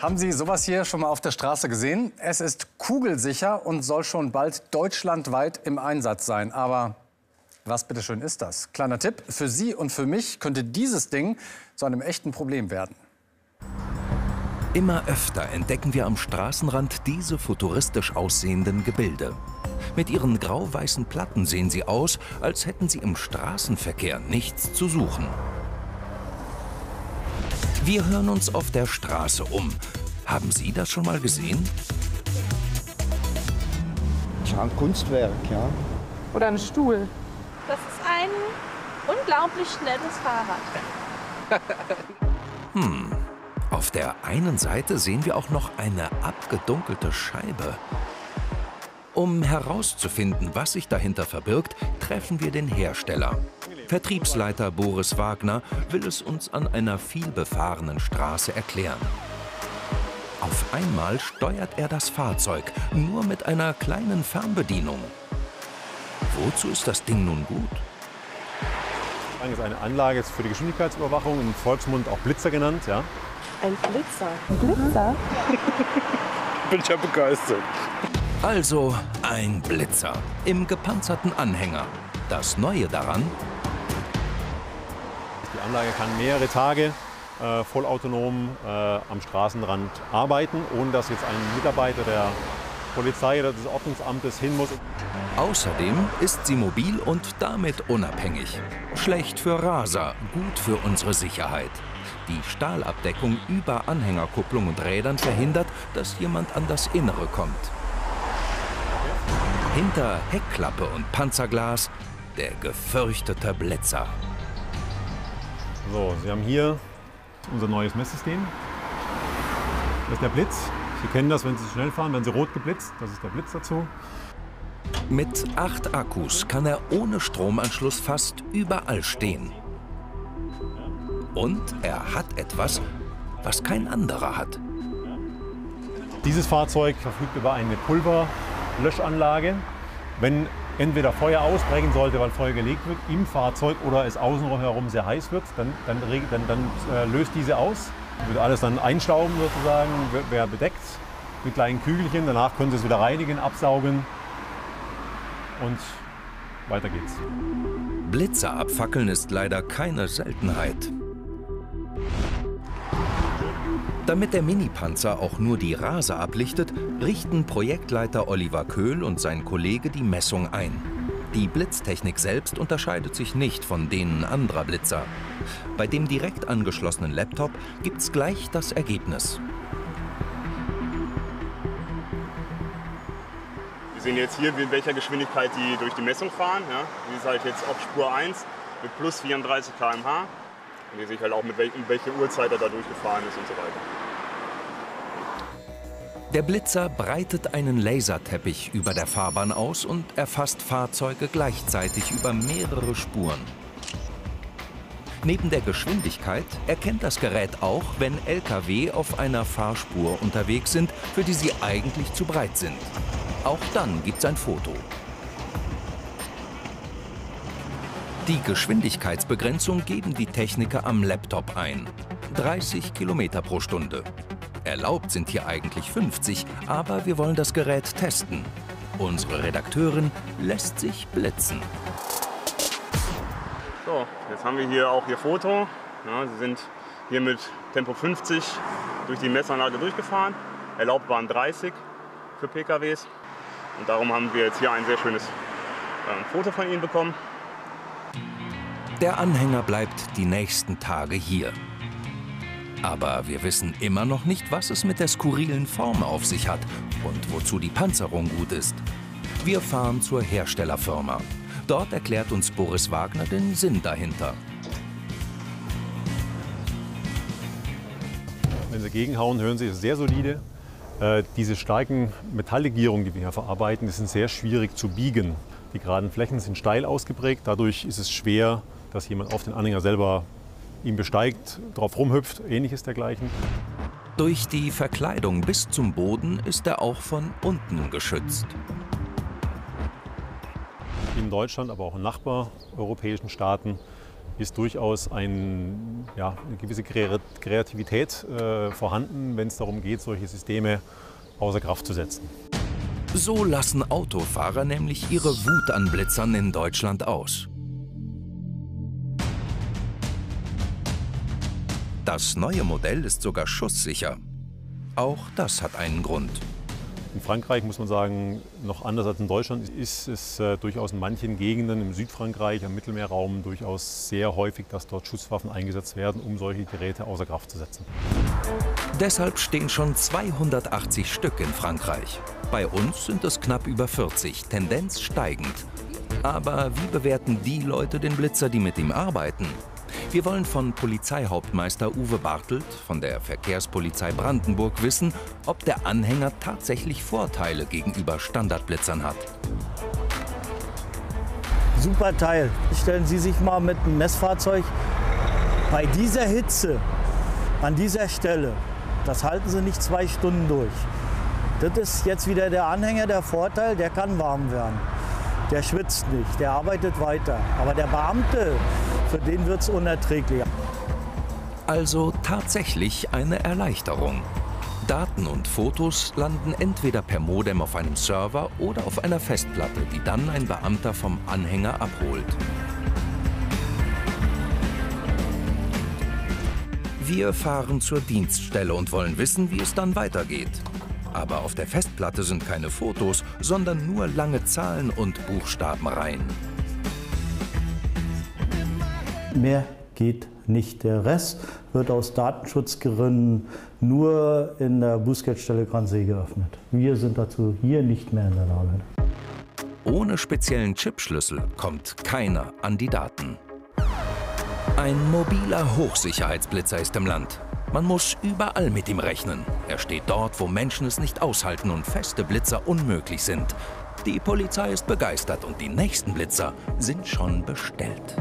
Haben Sie sowas hier schon mal auf der Straße gesehen? Es ist kugelsicher und soll schon bald deutschlandweit im Einsatz sein. Aber was bitteschön ist das? Kleiner Tipp, für Sie und für mich könnte dieses Ding zu einem echten Problem werden. Immer öfter entdecken wir am Straßenrand diese futuristisch aussehenden Gebilde. Mit ihren grau-weißen Platten sehen sie aus, als hätten sie im Straßenverkehr nichts zu suchen. Wir hören uns auf der Straße um. Haben Sie das schon mal gesehen? Das ist ein Kunstwerk, ja. Oder ein Stuhl. Das ist ein unglaublich schnelles Fahrrad. Auf der einen Seite sehen wir auch noch eine abgedunkelte Scheibe. Um herauszufinden, was sich dahinter verbirgt, treffen wir den Hersteller. Vertriebsleiter Boris Wagner will es uns an einer vielbefahrenen Straße erklären. Auf einmal steuert er das Fahrzeug, nur mit einer kleinen Fernbedienung. Wozu ist das Ding nun gut? Das ist eine Anlage für die Geschwindigkeitsüberwachung, im Volksmund auch Blitzer genannt. Ja. Ein Blitzer? Ein Blitzer? Bin ich ja begeistert. Also ein Blitzer im gepanzerten Anhänger. Das Neue daran? Die Anlage kann mehrere Tage vollautonom am Straßenrand arbeiten, ohne dass jetzt ein Mitarbeiter der Polizei oder des Ordnungsamtes hin muss. Außerdem ist sie mobil und damit unabhängig. Schlecht für Raser, gut für unsere Sicherheit. Die Stahlabdeckung über Anhängerkupplung und Rädern verhindert, dass jemand an das Innere kommt. Hinter Heckklappe und Panzerglas der gefürchtete Blitzer. So, Sie haben hier unser neues Messsystem. Das ist der Blitz. Sie kennen das, wenn Sie schnell fahren, werden Sie rot geblitzt. Das ist der Blitz dazu. Mit 8 Akkus kann er ohne Stromanschluss fast überall stehen. Und er hat etwas, was kein anderer hat. Dieses Fahrzeug verfügt über eine Pulverlöschanlage. Wenn entweder Feuer ausbrechen sollte, weil Feuer gelegt wird im Fahrzeug oder es außenrum herum sehr heiß wird, dann löst diese aus. Wird alles dann einstauben sozusagen, wäre bedeckt mit kleinen Kügelchen. Danach können Sie es wieder reinigen, absaugen und weiter geht's. Blitzer abfackeln ist leider keine Seltenheit. Damit der Mini-Panzer auch nur die Raser ablichtet, richten Projektleiter Oliver Köhl und sein Kollege die Messung ein. Die Blitztechnik selbst unterscheidet sich nicht von denen anderer Blitzer. Bei dem direkt angeschlossenen Laptop gibt's gleich das Ergebnis. Wir sehen jetzt hier, in welcher Geschwindigkeit die durch die Messung fahren. Ja, die ist halt jetzt auf Spur 1 mit plus 34 km/h. Und hier sehe ich halt auch, um welche Uhrzeit er da durchgefahren ist und so weiter. Der Blitzer breitet einen Laserteppich über der Fahrbahn aus und erfasst Fahrzeuge gleichzeitig über mehrere Spuren. Neben der Geschwindigkeit erkennt das Gerät auch, wenn Lkw auf einer Fahrspur unterwegs sind, für die sie eigentlich zu breit sind. Auch dann gibt es ein Foto. Die Geschwindigkeitsbegrenzung geben die Techniker am Laptop ein. 30 Kilometer pro Stunde. Erlaubt sind hier eigentlich 50, aber wir wollen das Gerät testen. Unsere Redakteurin lässt sich blitzen. So, jetzt haben wir hier auch Ihr Foto. Ja, Sie sind hier mit Tempo 50 durch die Messanlage durchgefahren. Erlaubt waren 30 für PKWs. Und darum haben wir jetzt hier ein sehr schönes Foto von Ihnen bekommen. Der Anhänger bleibt die nächsten Tage hier. Aber wir wissen immer noch nicht, was es mit der skurrilen Form auf sich hat und wozu die Panzerung gut ist. Wir fahren zur Herstellerfirma. Dort erklärt uns Boris Wagner den Sinn dahinter. Wenn Sie gegenhauen, hören Sie, es ist sehr solide. Diese starken Metalllegierungen, die wir hier verarbeiten, die sind sehr schwierig zu biegen. Die geraden Flächen sind steil ausgeprägt, dadurch ist es schwer, dass jemand auf den Anhänger selber ihn besteigt, drauf rumhüpft, ähnliches dergleichen. Durch die Verkleidung bis zum Boden ist er auch von unten geschützt. In Deutschland, aber auch in nachbareuropäischen Staaten ist durchaus eine gewisse Kreativität vorhanden, wenn es darum geht, solche Systeme außer Kraft zu setzen. So lassen Autofahrer nämlich ihre Wut an Blitzern in Deutschland aus. Das neue Modell ist sogar schusssicher. Auch das hat einen Grund. In Frankreich muss man sagen, noch anders als in Deutschland ist es durchaus in manchen Gegenden im Südfrankreich, am Mittelmeerraum durchaus sehr häufig, dass dort Schusswaffen eingesetzt werden, um solche Geräte außer Kraft zu setzen. Deshalb stehen schon 280 Stück in Frankreich. Bei uns sind es knapp über 40, Tendenz steigend. Aber wie bewerten die Leute den Blitzer, die mit ihm arbeiten? Wir wollen von Polizeihauptmeister Uwe Bartelt von der Verkehrspolizei Brandenburg wissen, ob der Anhänger tatsächlich Vorteile gegenüber Standardblitzern hat. Super Teil. Stellen Sie sich mal mit einem Messfahrzeug bei dieser Hitze an dieser Stelle, das halten Sie nicht 2 Stunden durch. Das ist jetzt wieder der Anhänger, der Vorteil, der kann warm werden. Der schwitzt nicht, der arbeitet weiter. Aber der Beamte, für den wird es unerträglich. Also tatsächlich eine Erleichterung. Daten und Fotos landen entweder per Modem auf einem Server oder auf einer Festplatte, die dann ein Beamter vom Anhänger abholt. Wir fahren zur Dienststelle und wollen wissen, wie es dann weitergeht. Aber auf der Festplatte sind keine Fotos, sondern nur lange Zahlen und Buchstabenreihen. Mehr geht nicht. Der Rest wird aus Datenschutzgründen nur in der Bußgeldstelle Gransee geöffnet. Wir sind dazu hier nicht mehr in der Lage. Ohne speziellen Chipschlüssel kommt keiner an die Daten. Ein mobiler Hochsicherheitsblitzer ist im Land. Man muss überall mit ihm rechnen. Er steht dort, wo Menschen es nicht aushalten und feste Blitzer unmöglich sind. Die Polizei ist begeistert und die nächsten Blitzer sind schon bestellt.